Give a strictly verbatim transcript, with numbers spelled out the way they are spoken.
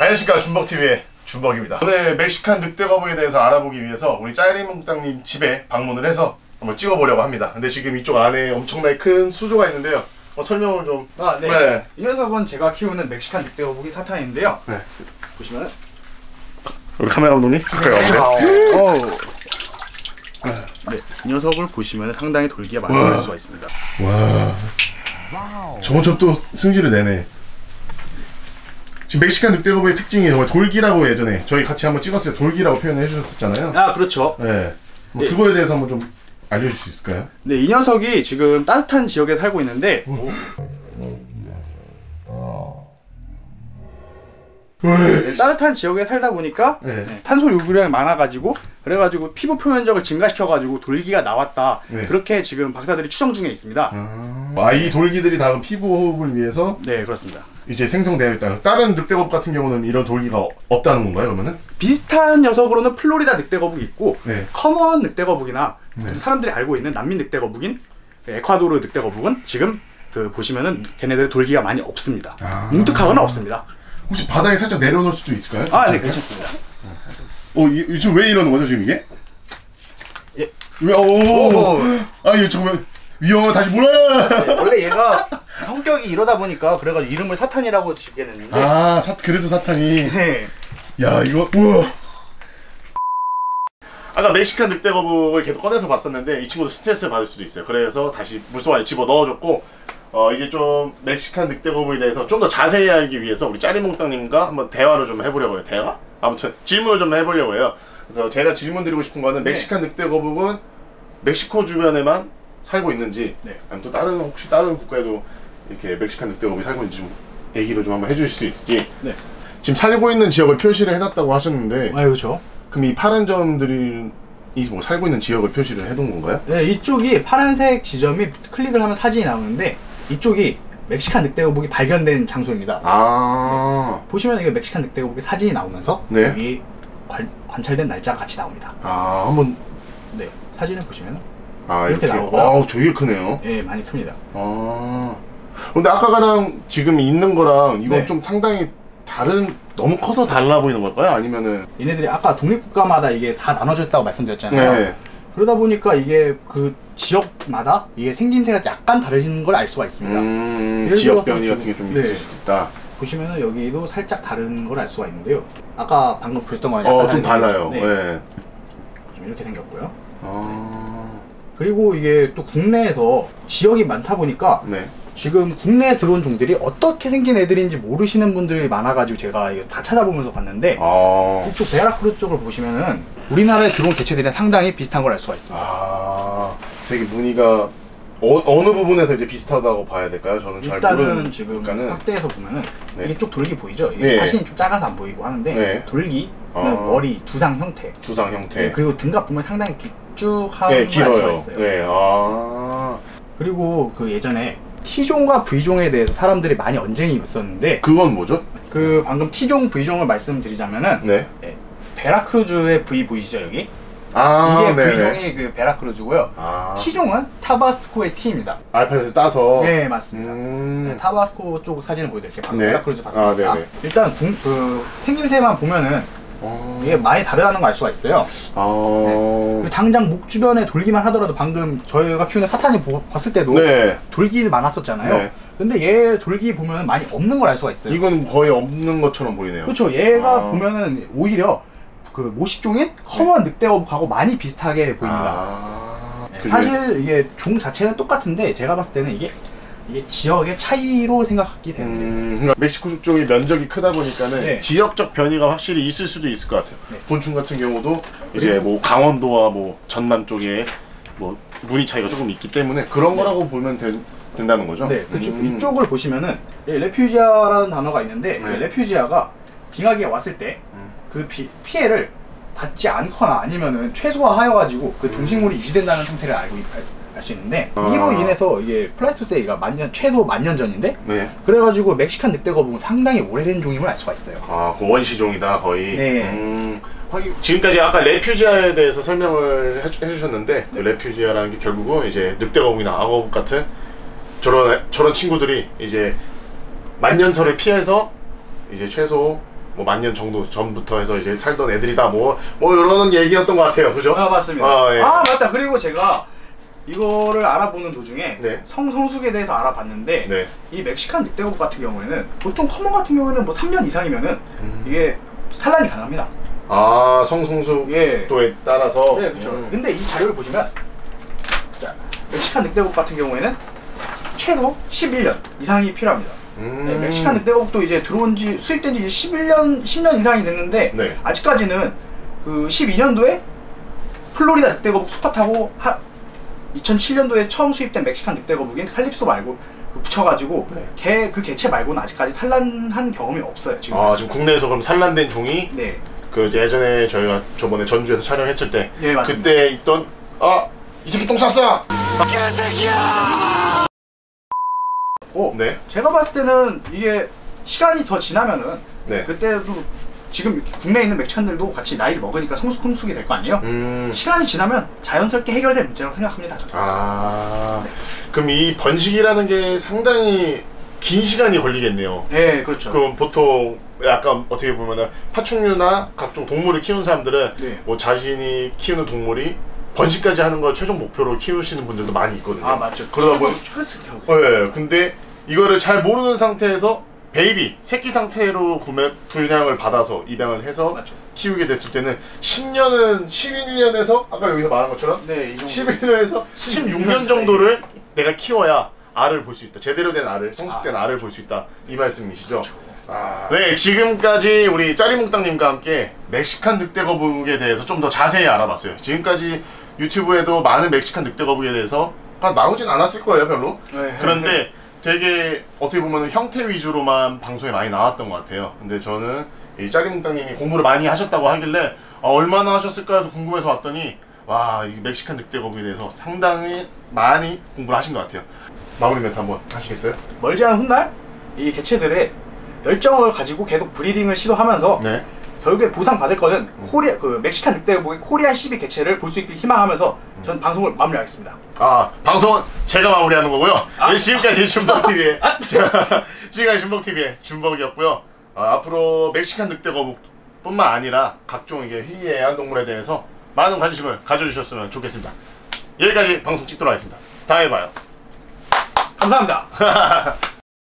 안녕하십니까, 준벅티비의 준벅입니다. 오늘 멕시칸 늑대거북에 대해서 알아보기 위해서 우리 짜일리몽땅님 집에 방문을 해서 한번 찍어보려고 합니다. 근데 지금 이쪽 안에 엄청나게 큰 수조가 있는데요. 어, 설명을 좀... 아, 네. 네. 이 녀석은 제가 키우는 멕시칸 늑대거북인 사탄인데요. 네. 보시면 우리 카메라 감독님? 어. 네. 이 녀석을 보시면 상당히 돌기가 많이 걸릴 수가 있습니다. 와. 점점 또 승질을 내네. 지금 멕시칸 늑대거북의 특징이 정말 돌기라고 예전에 저희 같이 한번 찍었을 때 돌기라고 표현을 해주셨었잖아요. 아, 그렇죠. 네. 뭐 네. 그거에 대해서 한번 좀 알려줄 수 있을까요? 네, 이 녀석이 지금 따뜻한 지역에 살고 있는데 오. 네, 따뜻한 지역에 살다 보니까 네. 네, 탄소 요구량이 많아가지고 그래가지고 피부 표면적을 증가시켜가지고 돌기가 나왔다. 네. 그렇게 지금 박사들이 추정 중에 있습니다. 아, 아, 이 돌기들이 다음 피부 호흡을 위해서 네, 그렇습니다. 이제 생성되어 있다. 다른 늑대거북 같은 경우는 이런 돌기가 없다는 건가요, 그러면은? 비슷한 녀석으로는 플로리다 늑대거북이 있고 네. 커먼 늑대거북이나 네. 사람들이 알고 있는 난민 늑대거북인 에콰도르 늑대거북은 지금 그 보시면은 걔네들 돌기가 많이 없습니다. 아, 뭉툭하거나 없습니다. 혹시 바닥에 살짝 내려놓을 수도 있을까요? 아, 네, 괜찮습니다. 어, 이, 지금 왜 이러는 거죠, 지금 이게? 예. 왜, 오, 오. 아, 이거 정말 위험해. 다시 몰아요. 네, 원래 얘가 성격이 이러다 보니까 그래가지고 이름을 사탄이라고 짓게 됐는데. 아, 사, 그래서 사탄이. 네. 야, 이거, 우와. 아까 멕시칸 늑대거북을 계속 꺼내서 봤었는데 이 친구도 스트레스를 받을 수도 있어요. 그래서 다시 물속 안에 집어 넣어줬고, 어 이제 좀 멕시칸 늑대거북에 대해서 좀 더 자세히 알기 위해서 우리 짜리몽땅님과 한번 대화를 좀 해보려고 해요. 대화? 아무튼 질문을 좀 해보려고 해요. 그래서 제가 질문 드리고 싶은 거는 네. 멕시칸 늑대거북은 멕시코 주변에만 살고 있는지 네. 아니면 또 다른 혹시 다른 국가에도 이렇게 멕시칸 늑대거북이 살고 있는지 좀 얘기를 좀 한번 해주실 수 있을지. 네. 지금 살고 있는 지역을 표시를 해놨다고 하셨는데 아, 그렇죠. 그럼 이 파란 점들이 이 뭐 살고 있는 지역을 표시를 해둔 건가요? 네, 이쪽이 파란색 지점이 클릭을 하면 사진이 나오는데 이쪽이 멕시칸 늑대거북이 발견된 장소입니다. 아 네. 보시면 이게 멕시칸 늑대거북의 사진이 나오면서 네. 여기 관, 관찰된 날짜가 같이 나옵니다. 아 한번 네 사진을 보시면 아 이렇게, 이렇게 나오고요. 아우 되게 크네요. 네 많이 큽니다. 아 근데 아까랑 지금 있는 거랑 이건 네. 좀 상당히 다른 너무 커서 달라 보이는 걸까요? 아니면은 얘네들이 아까 독립국가마다 이게 다 나눠져 있다고 말씀드렸잖아요. 네. 그러다 보니까 이게 그 지역마다 이게 생김새가 약간 다르신 걸 알 수가 있습니다. 음, 지역 변이 같은 게 좀 네. 있을 수도 있다. 보시면은 여기도 살짝 다른 걸 알 수가 있는데요. 아까 방금 보셨던 거랑 약간 어, 좀 달라요. 네. 네. 좀 이렇게 생겼고요. 아... 네. 그리고 이게 또 국내에서 지역이 많다 보니까 네. 지금 국내에 들어온 종들이 어떻게 생긴 애들인지 모르시는 분들이 많아가지고 제가 이거 다 찾아보면서 봤는데 아... 이쪽 베라크루즈 쪽을 보시면은 우리나라에 들어온 개체들이랑 상당히 비슷한 걸 알 수가 있습니다. 아, 되게 무늬가 어, 어느 부분에서 이제 비슷하다고 봐야 될까요? 저는 잘 모르는. 지금 그러니까는... 확대해서 보면은 네. 이게 쪽 돌기 보이죠? 이게 네. 사실은 좀 작아서 안 보이고 하는데 네. 돌기는 아... 머리 두상 형태. 두상 형태. 네, 그리고 등갑 보면 상당히 길쭉한 네, 걸 알 수가 있어요. 네, 아. 그리고 그 예전에 T종과 V종에 대해서 사람들이 많이 언쟁이 있었는데 그건 뭐죠? 그 방금 T종, V종을 말씀드리자면은 네. 네, 베라크루즈의 V 보이시죠 여기? 아, 이게 네네. V종이 그 베라크루즈고요. 아. T종은 타바스코의 T입니다. 알파벳을 따서? 네 맞습니다. 음... 네, 타바스코 쪽 사진을 보여드릴게요. 방금 네. 베라크루즈 봤습니다. 아, 일단 구, 그 생김새만 보면은 어... 이게 많이 다르다는 걸 알 수가 있어요. 어... 네. 당장 목 주변에 돌기만 하더라도 방금 저희가 키우는 사탄이 보, 봤을 때도 네. 돌기 많았었잖아요. 네. 근데 얘 돌기 보면 많이 없는 걸 알 수가 있어요. 이건 거의 없는 것처럼 보이네요. 그렇죠. 얘가 아... 보면은 오히려 그 모식종인 커먼 네. 늑대거북하고 많이 비슷하게 보입니다. 아... 네. 사실 이게 종 자체는 똑같은데 제가 봤을 때는 이게 이게 지역의 차이로 생각하게 되는데 음, 그러니까 멕시코 쪽이 면적이 크다 보니까는 네. 지역적 변이가 확실히 있을 수도 있을 것 같아요. 네. 곤충 같은 경우도 이제 뭐 강원도와 뭐 전남 쪽에 뭐 무늬 차이가 조금 있기 때문에 그런 네. 거라고 보면 된, 된다는 거죠. 네, 그렇죠. 음. 이쪽을 보시면은 예, 레퓨지아라는 단어가 있는데 네. 그 레퓨지아가 빙하기가 왔을 때 그 음. 피해를 받지 않거나 아니면은 최소화하여가지고 그 동식물이 유지된다는 상태를 알고 있어요. 알 수 있는데 아 이로 인해서 이게 플라이스토세이가 만년 최소 만년 전인데 네. 그래가지고 멕시칸 늑대거북은 상당히 오래된 종임을 알 수가 있어요. 아 그 원시종이다 거의. 네. 음, 지금까지 아까 레퓨지아에 대해서 설명을 해주, 해주셨는데 네. 레퓨지아라는 게 결국은 이제 늑대거북이나 악어거북 같은 저런 저런 친구들이 이제 만년설을 피해서 이제 최소 뭐 만년 정도 전부터 해서 이제 살던 애들이다 뭐뭐 뭐 이런 얘기였던 것 같아요. 그죠? 아 맞습니다. 아, 예. 아 맞다. 그리고 제가 이거를 알아보는 도중에 네. 성성숙에 대해서 알아봤는데 네. 이 멕시칸 늑대거북 같은 경우에는 보통 커먼 같은 경우에는 뭐 삼 년 이상이면은 음. 이게 산란이 가능합니다. 아 성성숙도에 예. 따라서 네 그렇죠. 음. 근데 이 자료를 보시면 자, 멕시칸 늑대거북 같은 경우에는 최소 십일 년 이상이 필요합니다. 음. 네, 멕시칸 늑대거북도 이제 들어온 지 수입된 지 십일 년, 십 년 이상이 됐는데 네. 아직까지는 그 십이 년도에 플로리다 늑대거북 수컷하고 하, 이천칠 년도에 처음 수입된 멕시칸 늑대거북인 칼립소 말고 그 붙여가지고 네. 개, 그 개체 말고는 아직까지 산란한 경험이 없어요. 지금 아 지금 국내에서 그럼 산란된 종이 네. 그 예전에 저희가 저번에 전주에서 촬영했을 때 네, 그때 있던 아 이 새끼 똥 쌌어! 개새끼야! 오, 네. 제가 봤을 때는 이게 시간이 더 지나면은 네. 그때도 지금 국내에 있는 맥찬들도 같이 나이를 먹으니까 성숙성숙이 될 거 아니에요? 음. 시간이 지나면 자연스럽게 해결될 문제라고 생각합니다. 저는. 아, 네. 그럼 이 번식이라는 게 상당히 긴 시간이 걸리겠네요. 네, 그렇죠. 그럼 보통 약간 어떻게 보면은 파충류나 각종 동물을 키우는 사람들은 네. 뭐 자신이 키우는 동물이 번식까지 하는 걸 최종 목표로 키우시는 분들도 많이 있거든요. 아 맞죠. 그러다 보면 예, 네, 근데 이거를 잘 모르는 상태에서 베이비 새끼 상태로 구매 분양을 받아서 입양을 해서 맞죠. 키우게 됐을 때는 십 년은 십일 년에서 아까 여기서 말한 것처럼 네, 십일 년에서 십육 년 정도를 내가 키워야 알을 볼 수 있다. 제대로 된 알을 성숙된 아. 알을 볼 수 있다. 이 말씀이시죠. 그렇죠. 아... 네, 지금까지 우리 짜일리몽땅님과 함께 멕시칸 늑대거북에 대해서 좀 더 자세히 알아봤어요. 지금까지 유튜브에도 많은 멕시칸 늑대거북에 대해서 나오진 않았을 거예요, 별로. 네, 그런데 네. 되게 어떻게 보면 형태 위주로만 방송에 많이 나왔던 것 같아요. 근데 저는 이 짜일리몽땅님이 공부를 많이 하셨다고 하길래 어, 얼마나 하셨을까도 궁금해서 왔더니 와, 이 멕시칸 늑대거북에 대해서 상당히 많이 공부를 하신 것 같아요. 마무리 멘트 한번 하시겠어요? 멀지 않은 훗날 이 개체들의 열정을 가지고 계속 브리딩을 시도하면서 네. 결국에 보상받을 거는 음. 코리아, 그 멕시칸 늑대거북의 코리안 씨비 개체를 볼 수 있길 희망하면서 전 음. 방송을 마무리하겠습니다. 아 방송은 제가 마무리하는 거고요. 아. 네, 지금까지 준벅티비의 아. 지금까지 준벅티비의 준벅이었고요. 아, 앞으로 멕시칸 늑대거북 뿐만 아니라 각종 이게 희귀한 동물에 대해서 많은 관심을 가져주셨으면 좋겠습니다. 여기까지 방송 찍도록 하겠습니다. 다음에 봐요. 감사합니다.